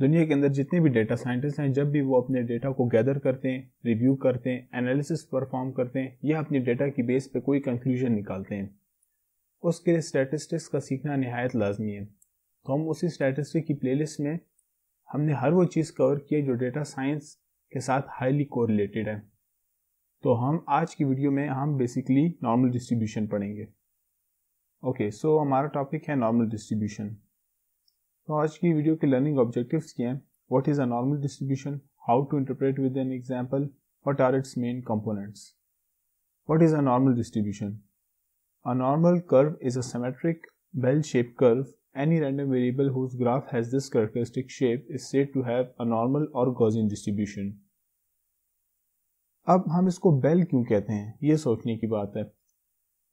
दुनिया के अंदर जितने भी डेटा साइंटिस्ट हैं, जब भी वो अपने डेटा को गैदर करते हैं, रिव्यू करते हैं, एनालिसिस परफॉर्म करते हैं या अपने डेटा की बेस पे कोई कंक्लूजन निकालते हैं, उसके लिए स्टैटिस्टिक्स का सीखना नहायत लाजमी है। तो हम उसी स्टैटिस्टिक की प्लेलिस्ट में हमने हर वो चीज़ कवर की है जो डेटा साइंस के साथ हाईली कोरिलेटेड है। तो हम आज की वीडियो में हम बेसिकली नॉर्मल डिस्ट्रीब्यूशन पढ़ेंगे। ओके, सो हमारा टॉपिक है नॉर्मल डिस्ट्रीब्यूशन। तो आज की वीडियो के लर्निंग ऑब्जेक्टिव्स क्या हैं, what is a normal distribution, how to interpret with an example, what are its main components. What is a normal distribution? A normal curve is a symmetric bell shape curve. Any random variable whose graph has this characteristic shape is said to have a normal और Gaussian distribution. अब हम इसको bell क्यों कहते हैं, ये सोचने की बात है।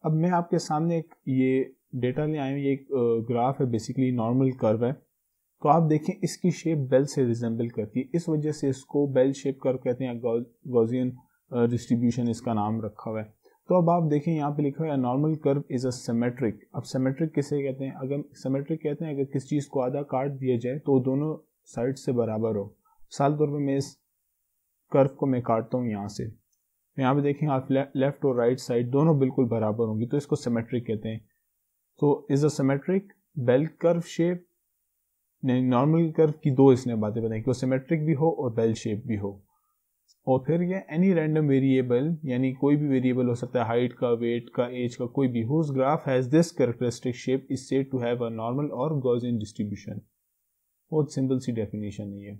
अब मैं आपके सामने एक ये डेटा ले आए हैं, ये एक ग्राफ है, बेसिकली नॉर्मल कर्व है। तो आप देखें इसकी शेप बेल से रिजेंबल करती है, इस वजह से इसको बेल शेप कर्व कहते हैं, गॉसियन डिस्ट्रीब्यूशन इसका नाम रखा हुआ है। तो अब आप देखें यहाँ पे लिखा हुआ है normal curve is a symmetric. अब सिमेट्रिक किसे कहते हैं? अगर सिमेट्रिक कहते हैं अगर किसी चीज़ को आधा काट दिया जाए तो दोनों साइड से बराबर हो। मिसाल तौर पर मैं इस कर्व को मैं काटता हूँ यहाँ से, यहाँ पे देखें आप लेफ्ट और राइट साइड दोनों बिल्कुल बराबर होंगी, तो इसको सिमेट्रिक कहते हैं। तो is a symmetric bell curve shape, नहीं नॉर्मल कर्व की दो इसने बातें बताई कि वो सिमेट्रिक भी हो और बेल शेप भी हो। और फिर ये एनी रैंडम वेरिएबल, यानी कोई भी वेरिएबल हो सकता है, हाइट का, वेट का, एज का, कोई भी, whose graph has this characteristic shape is said to have a normal और गॉसियन डिस्ट्रीब्यूशन। बहुत सिंपल सी डेफिनेशन है ये।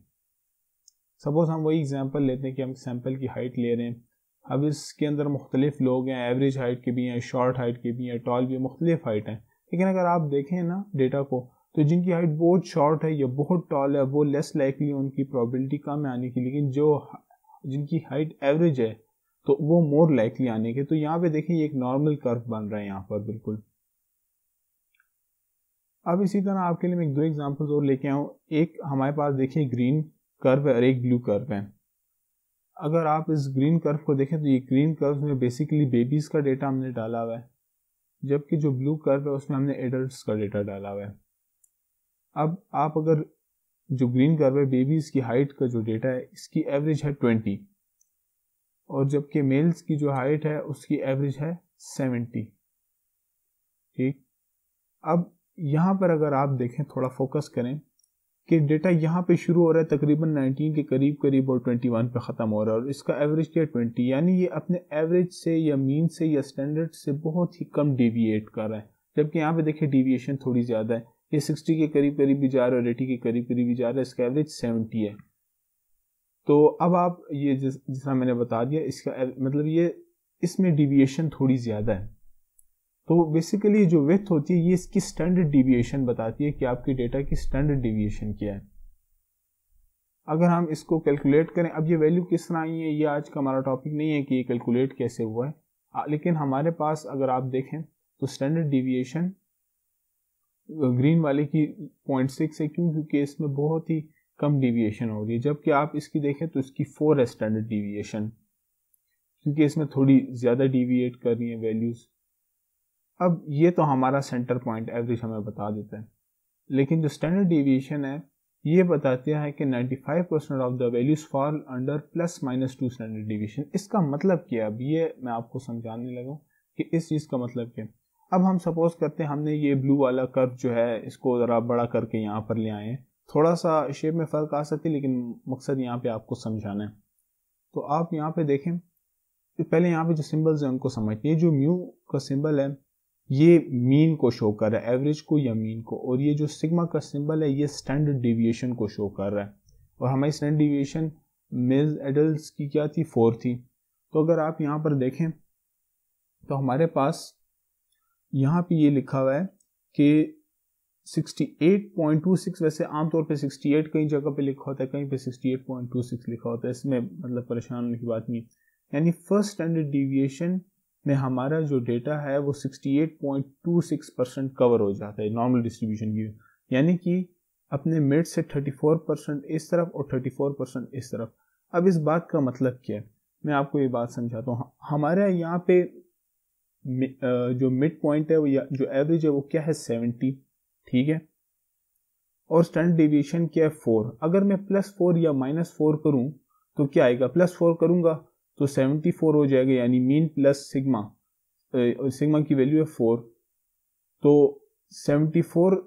सपोज हम वही एग्जाम्पल लेते हैं कि हम सैम्पल की हाइट ले रहे हैं। अब इसके अंदर मुख्तलिफ लोग हैं, एवरेज हाइट के भी हैं, शॉर्ट हाइट के भी हैं, टॉल भी, मुख्तलिफ हाइट हैं। लेकिन अगर आप देखें ना डेटा को, तो जिनकी हाइट बहुत शॉर्ट है या बहुत टॉल है वो लेस लाइकली, उनकी प्रॉबिलिटी कम है आने की, लेकिन जो जिनकी हाइट एवरेज है तो वो मोर लाइकली आने के। तो यहाँ पे देखें ये एक नॉर्मल कर्व बन रहा है यहाँ पर बिल्कुल। अब इसी तरह आपके लिए मैं दो एग्जाम्पल्स और लेके आऊँ। एक हमारे पास देखिए ग्रीन कर्व है और एक ब्लू कर्व है। अगर आप इस ग्रीन कर्व को देखें तो ये ग्रीन कर्व में बेसिकली बेबीज़ का डेटा हमने डाला हुआ है, जबकि जो ब्लू कर्व है उसमें हमने एडल्ट्स का डेटा डाला हुआ है। अब आप अगर जो ग्रीन कर्व है बेबीज़ की हाइट का जो डेटा है, इसकी एवरेज है 20 और जबकि मेल्स की जो हाइट है उसकी एवरेज है 70। ठीक, अब यहाँ पर अगर आप देखें, थोड़ा फोकस करें कि डेटा यहाँ पे शुरू हो रहा है तकरीबन 19 के करीब करीब और 21 पे ख़त्म हो रहा है और इसका एवरेज क्या 20, यानी ये अपने एवरेज से या मीन से या स्टैंडर्ड से बहुत ही कम डेविएट कर रहा है। जबकि यहाँ पे देखिए डेविएशन थोड़ी ज़्यादा है, ये 60 के करीब करीब भी जा रहा है और 80 के करीब करीब भी जा रहा है, इसका एवरेज 70 है। तो अब आप ये जैसा मैंने बता दिया, इसका मतलब ये इसमें डेविएशन थोड़ी ज़्यादा है। तो बेसिकली जो विड्थ होती है ये इसकी स्टैंडर्ड डिविएशन बताती है कि आपके डेटा की स्टैंडर्ड डिविएशन क्या है। अगर हम इसको कैलकुलेट करें, अब ये वैल्यू किस तरह आई है ये आज का हमारा टॉपिक नहीं है कि ये कैलकुलेट कैसे हुआ है, लेकिन हमारे पास अगर आप देखें तो स्टैंडर्ड डिविएशन ग्रीन वाले की 0.6 है, क्योंकि इसमें बहुत ही कम डिविएशन हो रही है, जबकि आप इसकी देखें तो इसकी 4 है स्टैंडर्ड डिविएशन, क्योंकि इसमें थोड़ी ज़्यादा डिविएट कर रही है वैल्यूज़। अब ये तो हमारा सेंटर पॉइंट एवरेज हमें बता देता है, लेकिन जो स्टैंडर्ड डिविएशन है ये बताता है कि 95% of the values fall under ±2 standard deviation. इसका मतलब क्या है, अब ये मैं आपको समझाने लगा कि इस चीज़ का मतलब क्या है। अब हम सपोज करते हैं हमने ये ब्लू वाला कर्व जो है इसको ज़रा बड़ा करके यहाँ पर ले आए हैं, थोड़ा सा शेप में फ़र्क आ सकती है लेकिन मकसद यहाँ पर आपको समझाना है। तो आप यहाँ पर देखें, पहले यहाँ पर जो सिम्बल्स हैं उनको समझिए। जो म्यू का सिम्बल है ये मीन को शो कर रहा है, एवरेज को या मीन को, और ये जो सिग्मा का सिंबल है ये स्टैंडर्ड डिविएशन को शो कर रहा है। और हमारी स्टैंडर्ड डिविएशन मेल्स एडल्ट्स की क्या थी, 4 थी। तो अगर आप यहाँ पर देखें तो हमारे पास यहाँ पे ये लिखा हुआ है कि 68.26, वैसे आमतौर पे 68 कई जगह पे लिखा होता है, कहीं पे 68.26 लिखा होता है, इसमें मतलब परेशान होने की बात नहीं। यानी फर्स्ट स्टैंडर्ड डिविएशन में हमारा जो डेटा है वो 68.26% कवर हो जाता है नॉर्मल डिस्ट्रीब्यूशन की, यानी कि अपने मिड से 34% इस तरफ और 34% इस तरफ। अब इस बात का मतलब क्या है, मैं आपको ये बात समझाता हूँ। हमारे यहाँ पे जो मिड पॉइंट है वो या जो एवरेज है वो क्या है 70, ठीक है, और स्टैंडर्ड डेविएशन क्या है 4। अगर मैं +4 या -4 करूं तो क्या आएगा, +4 करूंगा तो 74 हो जाएगा, यानी मीन प्लस सिग्मा, सिग्मा की वैल्यू है 4 तो 74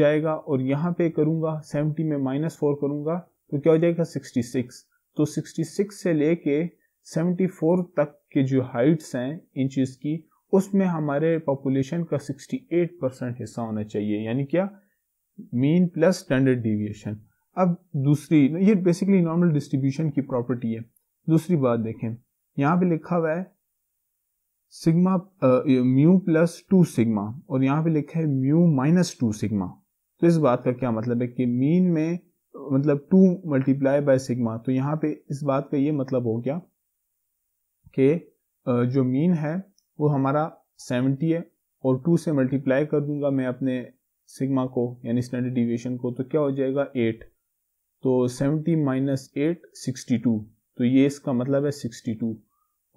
जाएगा। और यहाँ पे करूँगा 70 में -4 करूँगा तो क्या हो जाएगा 66। तो 66 से लेके 74 तक के जो हाइट्स हैं इंचेस की, उसमें हमारे पॉपुलेशन का 68% हिस्सा होना चाहिए, यानी क्या मीन प्लस स्टैंडर्ड डेविएशन। अब दूसरी, ये बेसिकली नॉर्मल डिस्ट्रीब्यूशन की प्रॉपर्टी है। दूसरी बात देखें, यहाँ पे लिखा हुआ है सिग्मा म्यू प्लस 2 सिग्मा और यहाँ पे लिखा है म्यू माइनस 2 सिग्मा। तो इस बात का क्या मतलब है कि मीन में मतलब 2 मल्टीप्लाई बाय सिग्मा, तो यहाँ पे इस बात का ये मतलब हो गया कि जो मीन है वो हमारा 70 है और 2 से मल्टीप्लाई कर दूंगा मैं अपने सिग्मा को यानी स्टैंडर्ड डिविएशन को, तो क्या हो जाएगा 8। तो 70 माइनस 8 62, तो ये इसका मतलब है 62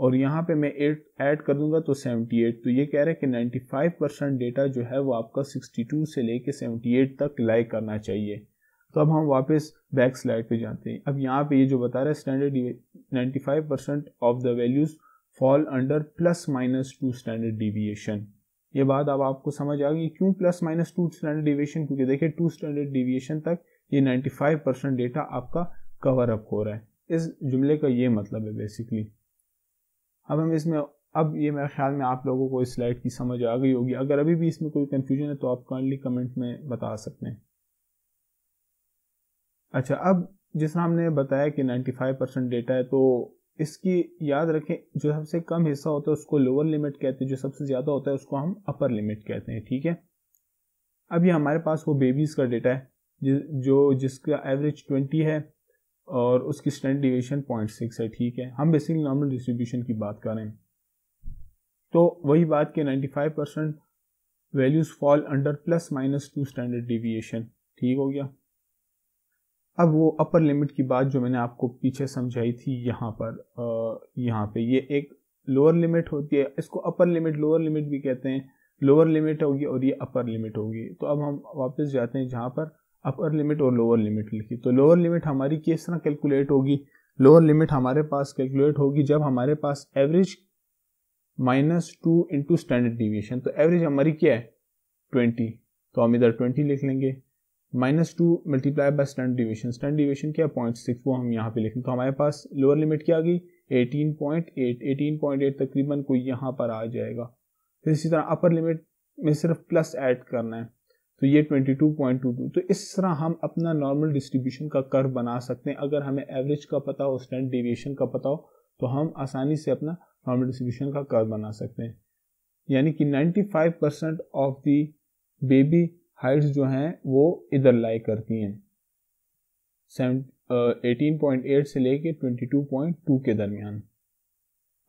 और यहाँ पे मैं 8 ऐड कर दूंगा तो 78। तो ये कह रहा है कि 95% डेटा जो है वो आपका 62 से लेके 78 तक लाई करना चाहिए। तो अब हम वापस बैक स्लाइड पे जाते हैं। अब यहाँ पे ये जो बता रहा है standard 95% of the values fall under ±2 standard deviation. ये बात अब आपको समझ आ गई क्यों ±2 स्टैंडर्ड डिविएशन, क्योंकि देखिए 2 स्टैंडर्ड डिविएशन तक ये 95% डेटा आपका कवर अप हो रहा है। इस जुमले का ये मतलब है बेसिकली। अब हम इसमें, अब ये मेरे ख्याल में आप लोगों को इस स्लाइड की समझ आ गई होगी। अगर अभी भी इसमें कोई कन्फ्यूजन है तो आप काइंडली कमेंट में बता सकते हैं। अच्छा, अब जिस तरह हमने बताया कि 95% डेटा है, तो इसकी याद रखें जो सबसे कम हिस्सा होता है उसको लोअर लिमिट कहते हैं, जो सबसे ज़्यादा होता है उसको हम अपर लिमिट कहते हैं, ठीक है। अब ये हमारे पास वो बेबीज़ का डेटा है जो जिसका एवरेज 20 है और उसकी स्टैंडर्ड डिविएशन 0.6 है, ठीक है। हम बेसिकली नॉर्मल डिस्ट्रीब्यूशन की बात कर रहे हैं। तो वही बात कि 95% values fall under ±2 standard deviation, ठीक हो गया। अब वो अपर लिमिट की बात जो मैंने आपको पीछे समझाई थी, यहाँ पर यहाँ पे ये एक लोअर लिमिट होती है, इसको अपर लिमिट लोअर लिमिट भी कहते हैं। लोअर लिमिट होगी और ये अपर लिमिट होगी। तो अब हम वापस जाते हैं जहाँ पर अपर लिमिट और लोअर लिमिट लिखी। तो लोअर लिमिट हमारी किस तरह कैलकुलेट होगी, लोअर लिमिट हमारे पास कैलकुलेट होगी जब हमारे पास एवरेज -2 इंटू स्टैंडर्ड डिविएशन। तो एवरेज हमारी क्या है 20, तो हम इधर 20 लिख लेंगे, -2 multiply by standard deviation, standard deviation क्या 0.6, वो हम यहाँ पे लिखें। तो हमारे पास लोअर लिमिट क्या आ गई 18.8 तकरीबन कोई यहाँ पर आ जाएगा। फिर इसी तरह अपर लिमिट में सिर्फ प्लस ऐड करना है, तो ये 22.22। तो इस तरह हम अपना नॉर्मल डिस्ट्रीब्यूशन का कर्व बना सकते हैं। अगर हमें एवरेज का पता हो, स्टैंडर्ड डिविएशन का पता हो, तो हम आसानी से अपना नॉर्मल डिस्ट्रीब्यूशन का कर्व बना सकते हैं। यानी कि 95% ऑफ दी बेबी हाइट्स जो हैं वो इधर लाई करती हैं 18.8 से लेके 22.2 के दरमियान।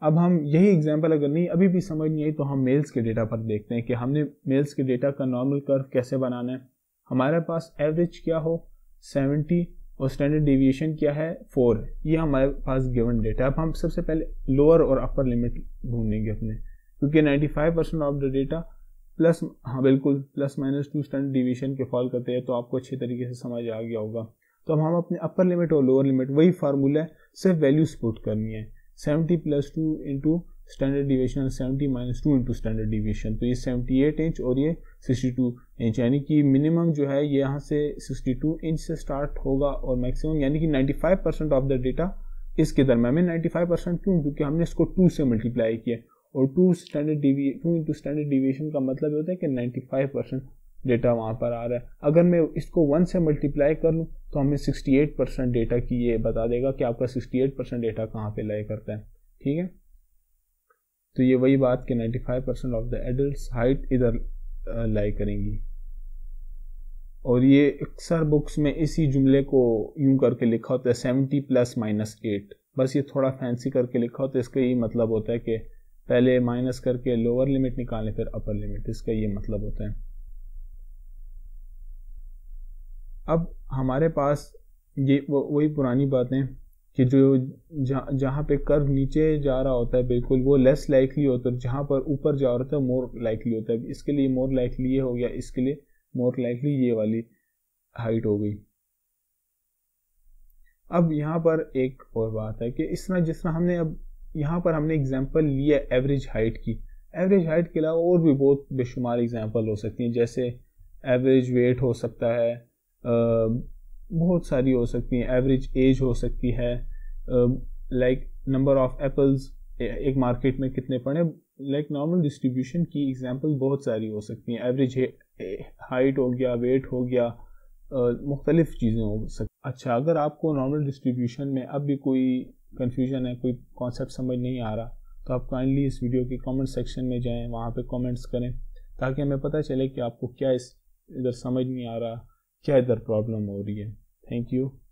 अब हम यही एग्जांपल, अगर नहीं अभी भी समझ नहीं आई तो हम मेल्स के डेटा पर देखते हैं कि हमने मेल्स के डेटा का नॉर्मल कर्व कैसे बनाना है। हमारे पास एवरेज क्या हो 70 और स्टैंडर्ड डेविएशन क्या है 4, ये हमारे पास गिवन डेटा है। अब हम सबसे पहले लोअर और अपर लिमिट ढूंढेंगे अपने, क्योंकि 95% ऑफ द डेटा प्लस, हाँ बिल्कुल, ±2 स्टैंडर्ड डिविएशन के फॉल करते हैं। तो आपको अच्छे तरीके से समझ आ गया होगा। तो अब हम अपने अपर लिमिट और लोअर लिमिट, वही फार्मूला है, सिर्फ वैल्यूज पुट करनी है। 70 + 2 into standard deviation, 70 - 2 into standard deviation, तो ये 78 इंच और ये 62 इंच, यानी कि मिनिमम जो है ये यहाँ से 62 इंच से स्टार्ट होगा और मैक्सिमम यानी कि 95% ऑफ द डेटा इसके दरम्यान में। 95% क्यों, क्योंकि हमने इसको 2 से मल्टीप्लाई किया और 2 इंटू स्टैंडर्ड डिविएशन का मतलब होता है कि 95% डेटा वहाँ पर आ रहा है। अगर मैं इसको 1 से मल्टीप्लाई कर लूँ तो हमें 68% डेटा की ये बता देगा कि आपका 68% डेटा कहाँ पे लाई करता है, ठीक है। तो ये वही बात कि 95% ऑफ द एडल्ट हाइट इधर लाई करेंगी। और ये अक्सर बुक्स में इसी जुमले को यूं करके लिखा होता है 70 ± 8, बस ये थोड़ा फैंसी करके लिखा होता है। इसका यही मतलब होता है कि पहले माइनस करके लोअर लिमिट निकालें फिर अपर लिमिट, इसका ये मतलब होता है। अब हमारे पास ये वही पुरानी बातें कि जो जहाँ पे कर्व नीचे जा रहा होता है बिल्कुल वो लेस लाइकली होता है, जहाँ पर ऊपर जा रहा होता है मोर लाइकली होता है। इसके लिए मोर लाइकली ये हो गया, इसके लिए मोर लाइकली ये वाली हाइट हो गई। अब यहाँ पर एक और बात है कि इस तरह जिस तरह हमने अब यहाँ पर हमने एग्जाम्पल लिया एवरेज हाइट की, एवरेज हाइट के अलावा और भी बहुत बेशुमार एग्जाम्पल हो सकती हैं, जैसे एवरेज वेट हो सकता है, बहुत सारी हो सकती हैं, एवरेज एज हो सकती है, लाइक नंबर ऑफ एप्पल्स एक मार्केट में कितने पड़े, लाइक नॉर्मल डिस्ट्रीब्यूशन की एग्जाम्पल बहुत सारी हो सकती हैं। एवरेज हाइट हो गया, वेट हो गया, मुख्तलिफ चीज़ें हो सकती। अच्छा, अगर आपको नॉर्मल डिस्ट्रीब्यूशन में अब भी कोई कन्फ्यूजन है, कोई कॉन्सेप्ट समझ नहीं आ रहा, तो आप काइंडली इस वीडियो के कमेंट सेक्शन में जाएं, वहाँ पे कमेंट्स करें ताकि हमें पता चले कि आपको क्या इस इधर समझ नहीं आ रहा, क्या इधर प्रॉब्लम हो रही है। Thank you.